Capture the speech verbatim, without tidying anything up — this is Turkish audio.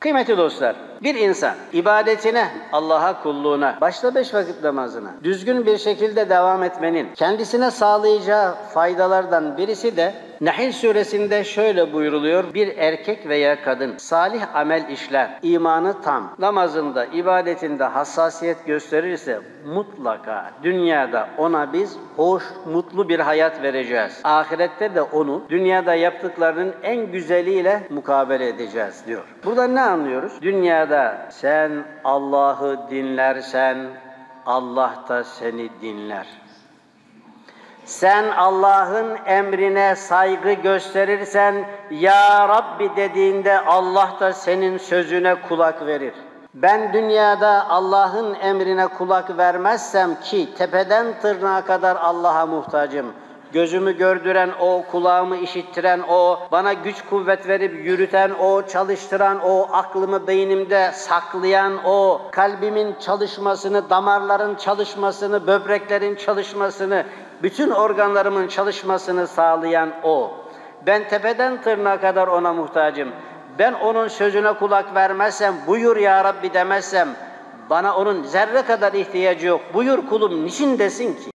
Kıymetli dostlar, bir insan ibadetine, Allah'a kulluğuna, başta beş vakit namazına düzgün bir şekilde devam etmenin kendisine sağlayacağı faydalardan birisi de Nahl suresinde şöyle buyruluyor: bir erkek veya kadın salih amel işler, imanı tam, namazında, ibadetinde hassasiyet gösterirse mutlaka dünyada ona biz hoş, mutlu bir hayat vereceğiz. Ahirette de onu dünyada yaptıklarının en güzeliyle mukabele edeceğiz diyor. Burada ne anlıyoruz? Dünyada sen Allah'ı dinlersen, Allah da seni dinler. Sen Allah'ın emrine saygı gösterirsen, Ya Rabbi dediğinde Allah da senin sözüne kulak verir. Ben dünyada Allah'ın emrine kulak vermezsem, ki tepeden tırnağa kadar Allah'a muhtacım, gözümü gördüren O, kulağımı işittiren O, bana güç kuvvet verip yürüten O, çalıştıran O, aklımı beynimde saklayan O, kalbimin çalışmasını, damarların çalışmasını, böbreklerin çalışmasını, bütün organlarımın çalışmasını sağlayan O. Ben tepeden tırnağa kadar O'na muhtacım. Ben O'nun sözüne kulak vermezsem, buyur Ya Rabbi demezsem, bana O'nun zerre kadar ihtiyacı yok. Buyur kulum, niçin desin ki?